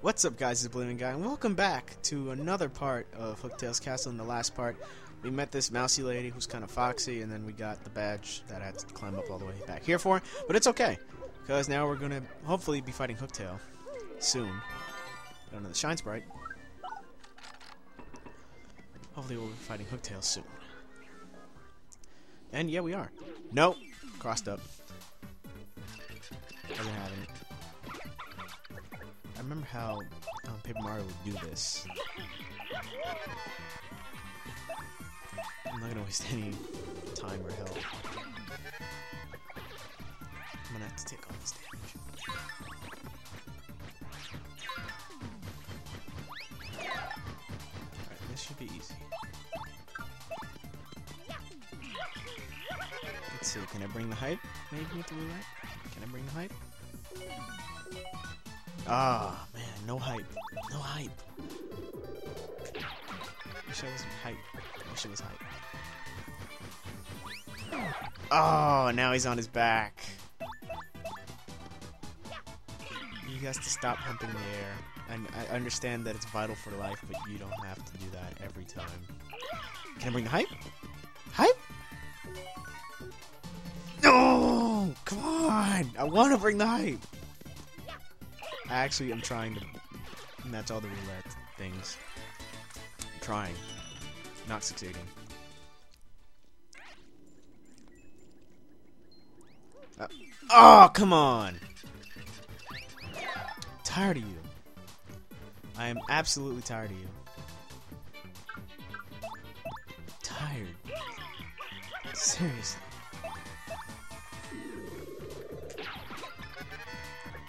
What's up, guys? It's Oblivion Guy, and welcome back to another part of Hooktail's Castle. In the last part, we met this mousy lady who's kind of foxy, and then we got the badge that I had to climb up all the way back here for. But it's okay, because now we're going to hopefully be fighting Hooktail soon. I don't know, the shine's bright. Hopefully we'll be fighting Hooktail soon. And yeah, we are. Nope. Crossed up. I didn't have it. I remember how Paper Mario would do this. I'm not gonna waste any time or help. I'm gonna have to take all this damage. Alright, this should be easy. Let's see, can I bring the hype? Maybe with the roulette? Can I bring the hype? Ah, man, no hype. No hype. Wish I wasn't hype. Wish I was hype. Oh, now he's on his back. You guys have to stop humping the air. And I understand that it's vital for life, but you don't have to do that every time. Can I bring the hype? Hype? No! Come on! I want to bring the hype! Actually, I'm trying to match all the roulette things. I'm trying. Not succeeding. Oh, come on! I'm tired of you. I am absolutely tired of you. Tired. Seriously.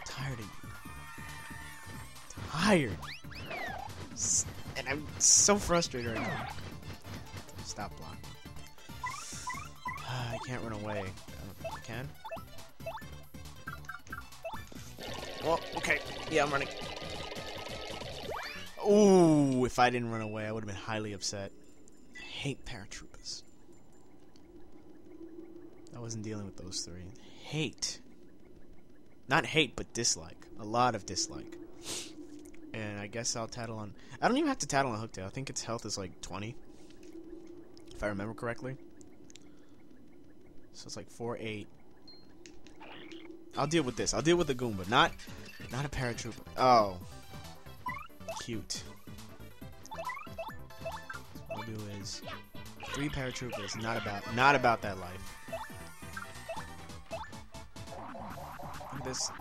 Tired of you. Tired. And I'm so frustrated right now. Stop block. I can't run away. I can? Well, okay. Yeah, I'm running. Ooh, if I didn't run away, I would have been highly upset. I hate paratroopers. I wasn't dealing with those three. Hate. Not hate, but dislike. A lot of dislike. And I guess I'll tattle on... I don't even have to tattle on Hooktail. I think its health is like 20. If I remember correctly. So it's like 4-8. I'll deal with this. I'll deal with the Goomba. Not a paratrooper. Oh. Cute. So what I'll do is... 3 paratroopers. Not about that life. Look at this...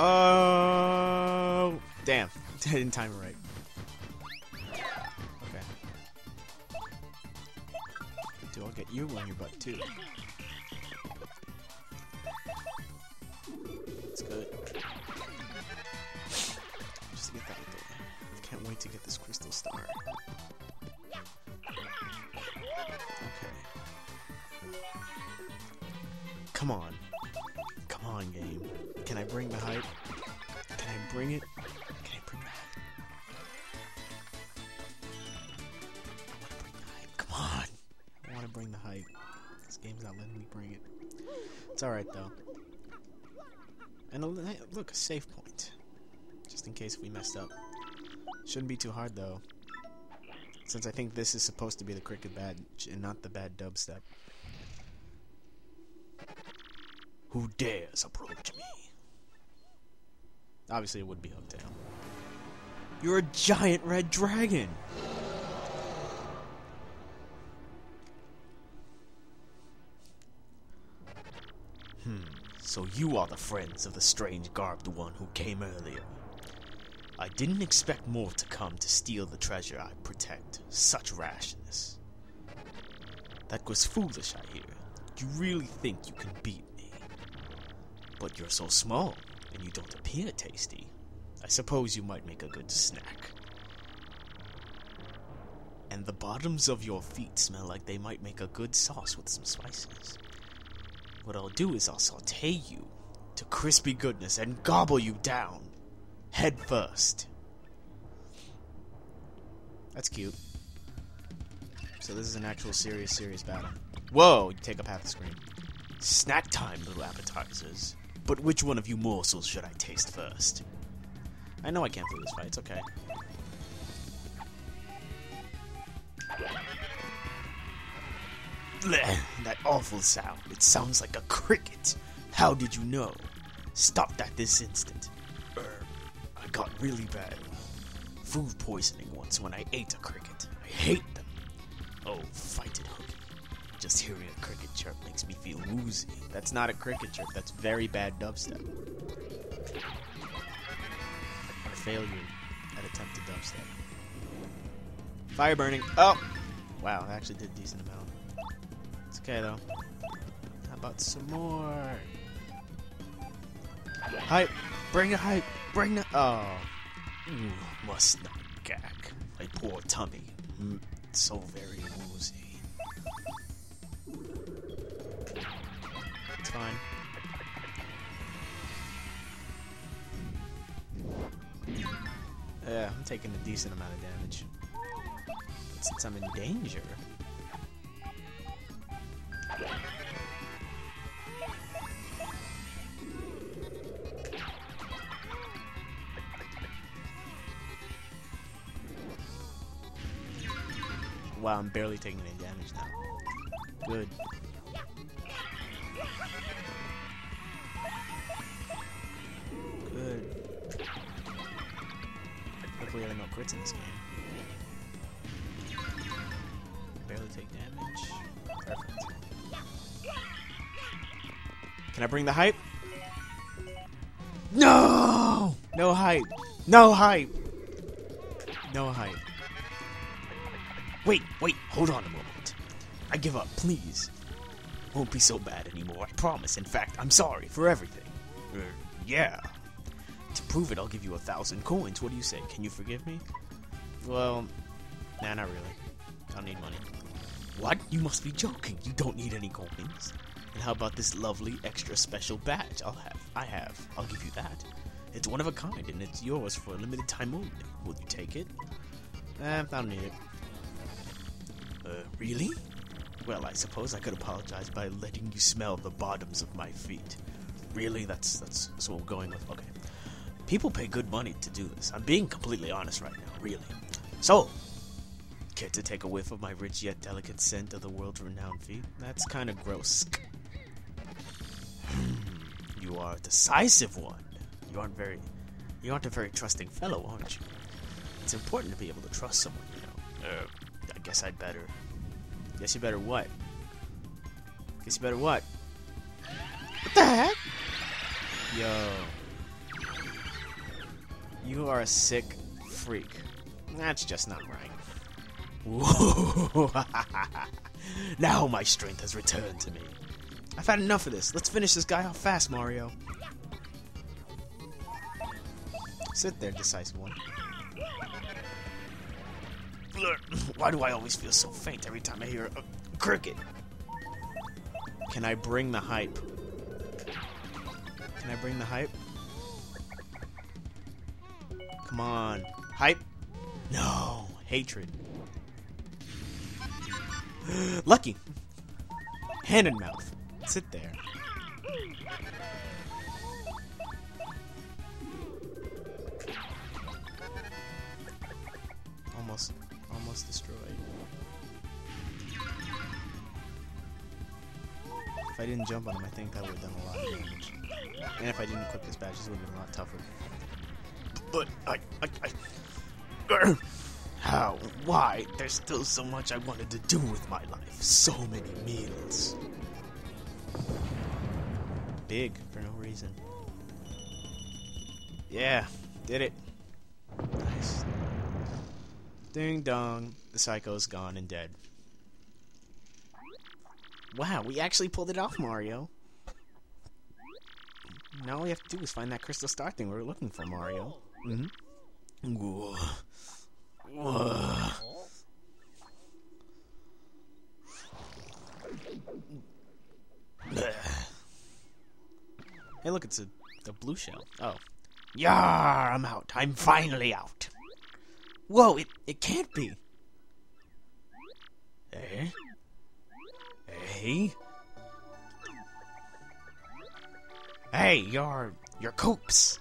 Oh, damn. I didn't time it right. Okay. Dude, I'll get you on your butt, too. That's good. Just to get that out of the way. Can't wait to get this Crystal Star. Okay. Come on. Come on, game. Can I bring the hype? Can I bring it? Can I bring the hype? I want to bring the hype. Come on! I want to bring the hype. This game's not letting me bring it. It's alright, though. And look, a save point. Just in case we messed up. Shouldn't be too hard, though. Since I think this is supposed to be the cricket badge and not the bad dubstep. Who dares approach me? Obviously, it would be Hooktail. You're a giant red dragon! So you are the friends of the strange garbed one who came earlier. I didn't expect more to come to steal the treasure I protect. Such rashness. That was foolish, I hear. You really think you can beat me. But you're so small. And you don't appear tasty. I suppose you might make a good snack. And the bottoms of your feet smell like they might make a good sauce with some spices. What I'll do is I'll saute you to crispy goodness and gobble you down. Head first. That's cute. So this is an actual serious battle. Whoa, you take up half the screen. Snack time, little appetizers. But which one of you morsels should I taste first? I know I can't do this fight, it's okay. Blech, that awful sound. It sounds like a cricket. How did you know? Stop that this instant. I got really bad food poisoning once when I ate a cricket. I hate them. Oh, fight it, Hooky. Just hearing a cricket chirp makes me feel woozy. That's not a cricket chirp, that's very bad dubstep. I failed you at attempted dubstep. Fire burning. Oh! Wow, I actually did a decent amount. It's okay though. How about some more? Hype! Bring the hype! Bring the. Oh! Ooh, must not gag. My poor tummy. So very woozy. It's fine. Yeah, I'm taking a decent amount of damage. But since I'm in danger... Wow, I'm barely taking any damage now. Good. Hopefully there are no crits in this game. Barely take damage. Perfect. Can I bring the hype? No! No hype! No hype! No hype. Wait, wait, hold on a moment. I give up, please. Won't be so bad anymore, I promise. In fact, I'm sorry for everything. Yeah. To prove it, I'll give you 1,000 coins. What do you say? Can you forgive me? Well, nah, not really. I don't need money. What? You must be joking. You don't need any coins. And how about this lovely extra special badge I'll give you that. It's one of a kind, and it's yours for a limited time only. Will you take it? I don't need it. Really? Well, I suppose I could apologize by letting you smell the bottoms of my feet. Really? That's what we're going with? Okay. People pay good money to do this. I'm being completely honest right now, really. So, care to take a whiff of my rich yet delicate scent of the world-renowned feet? That's kind of gross. You are a decisive one. You aren't a very trusting fellow, aren't you? It's important to be able to trust someone, you know. I guess I'd better. Guess you better what? Guess you better what? What the heck? Yo. You are a sick freak. That's just not right. Whoa! Now my strength has returned to me. I've had enough of this. Let's finish this guy off fast, Mario. Sit there, decisive one. Why do I always feel so faint every time I hear a cricket? Can I bring the hype? Can I bring the hype? Come on. Hype? No. Hatred. Lucky. Hand and mouth. Sit there. Almost destroyed. If I didn't jump on him, I think that would have done a lot of damage. And if I didn't equip this badge, this would have been a lot tougher. But I how? Why? There's still so much I wanted to do with my life. So many meals. Big for no reason. Yeah, did it. Nice. Ding dong. The psycho's gone and dead. Wow, we actually pulled it off, Mario. Now all we have to do is find that Crystal Star thing we were looking for, Mario. Mm-hmm. Whoa. Whoa. Hey, look, it's a blue shell. Oh. Yar, I'm out. I'm finally out. Whoa, it can't be. Eh? Eh? Hey, you're Koops.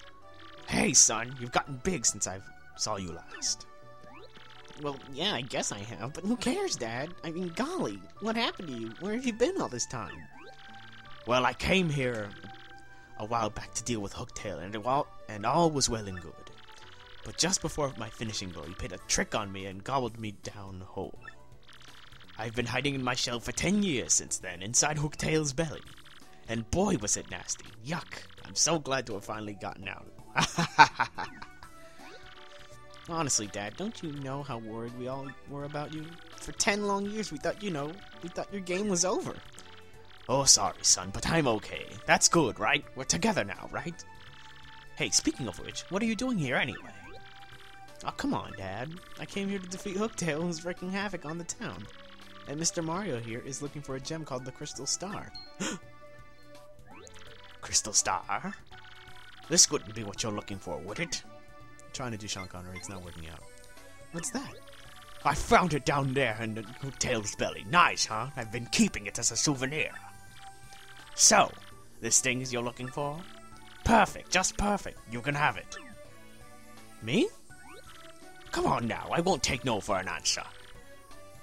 Hey, son, you've gotten big since I saw you last. Well, yeah, I guess I have, but who cares, Dad? I mean, golly, what happened to you? Where have you been all this time? Well, I came here a while back to deal with Hooktail, and all was well and good. But just before my finishing blow, he played a trick on me and gobbled me down whole. I've been hiding in my shell for 10 years since then, inside Hooktail's belly. And boy, was it nasty. Yuck. I'm so glad to have finally gotten out. Honestly, Dad, don't you know how worried we all were about you? For 10 long years, we thought, we thought your game was over. Oh, sorry, son, but I'm okay. That's good, right? We're together now, right? Hey, speaking of which, what are you doing here anyway? Oh, come on, Dad. I came here to defeat Hooktail, who's wreaking havoc on the town. And Mr. Mario here is looking for a gem called the Crystal Star. Crystal Star? This wouldn't be what you're looking for, would it? I'm trying to do Sean Connery, it's not working out. What's that? I found it down there in the Hooktail's belly. Nice, huh? I've been keeping it as a souvenir. So, this thing is you're looking for? Perfect, just perfect. You can have it. Me? Come on now, I won't take no for an answer.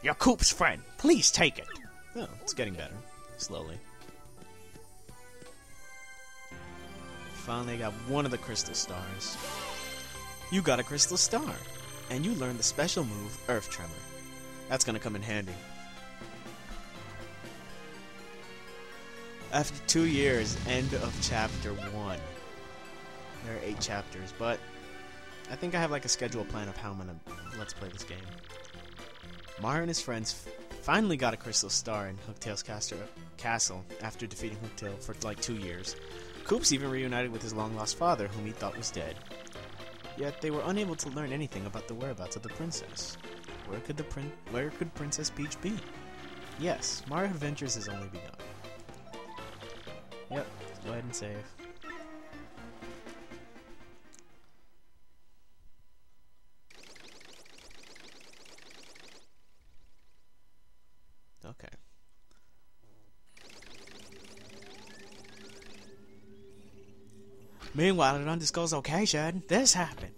You're Koops' friend. Please take it. Oh, it's getting better. Slowly. Finally, I got one of the Crystal Stars. You got a Crystal Star, and you learned the special move, Earth Tremor. That's gonna come in handy. After 2 years, end of chapter 1. There are 8 chapters, but I think I have like a schedule plan of how I'm gonna let's play this game. Mario and his friends finally got a Crystal Star in Hooktail's castle after defeating Hooktail for like 2 years. Koops even reunited with his long-lost father, whom he thought was dead. Yet they were unable to learn anything about the whereabouts of the princess. Where could Princess Peach be? Yes, Mario Adventures has only begun. Yep, go ahead and save. Okay. Meanwhile, it underscores okay, Shad. This happened.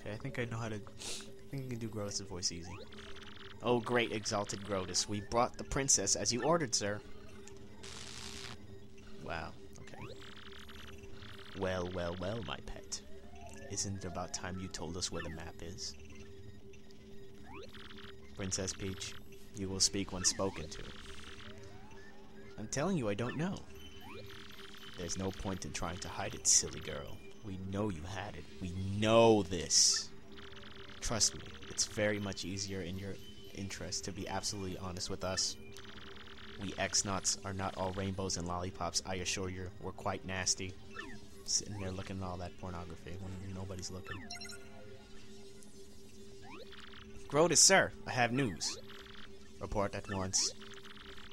Okay, I think I know how to. I think I can do Grodus' voice easy. Oh, great exalted Grodus! We brought the princess as you ordered, sir. Wow. Okay. Well, well, well, my pet. Isn't it about time you told us where the map is? Princess Peach, you will speak when spoken to. I'm telling you, I don't know. There's no point in trying to hide it, silly girl. We know you had it. We know this. Trust me, it's very much easier in your interest to be absolutely honest with us. We X-Nauts are not all rainbows and lollipops, I assure you. We're quite nasty. Sitting there looking at all that pornography when nobody's looking. Grodus, sir, I have news. Report at once.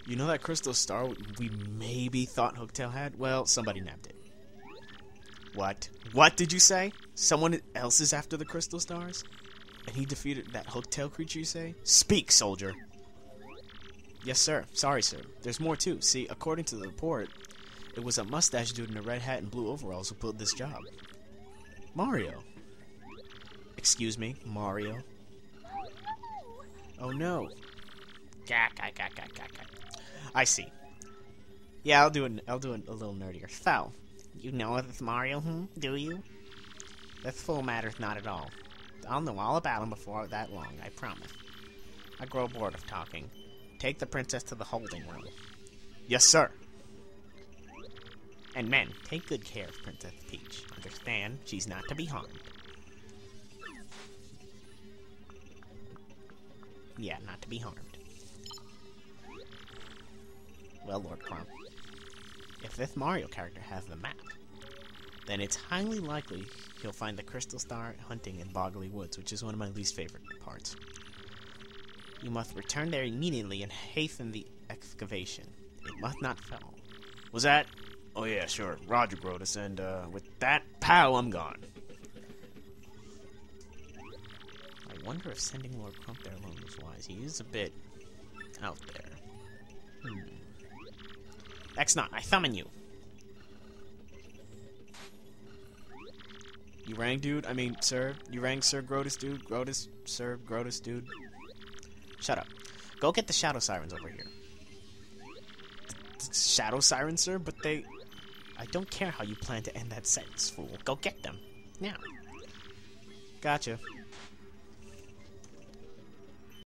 You know that Crystal Star we maybe thought Hooktail had? Well, somebody nabbed it. What? What did you say? Someone else is after the Crystal Stars? And he defeated that Hooktail creature, you say? Speak, soldier! Yes, sir. Sorry, sir. There's more, too. See, according to the report, it was a mustache dude in a red hat and blue overalls who pulled this job. Mario. Excuse me, Mario. Oh no. I see. Yeah, I'll do it a little nerdier. So, you know it's Mario, do you? This fool matters not at all. I'll know all about him before that long, I promise. I grow bored of talking. Take the princess to the holding room. Yes, sir. And men, take good care of Princess Peach. Understand, she's not to be harmed. Yeah, not to be harmed. Well, Lord Crump, if this Mario character has the map, then it's highly likely he'll find the Crystal Star hunting in Boggley Woods, which is one of my least favorite parts. You must return there immediately and hasten the excavation. It must not fall. Was that... Oh yeah, sure. Roger, Grodus, and with that, pow, I'm gone. I wonder if sending Lord Crump there alone was wise. He is a bit out there. X-Naut, I summon you. You rang, dude? I mean, sir? You rang, sir, Grodus, dude? Grodus, sir, Grodus, dude? Shut up. Go get the Shadow Sirens over here. Shadow Sirens, sir? But they... I don't care how you plan to end that sentence, fool. Go get them. Now. Gotcha.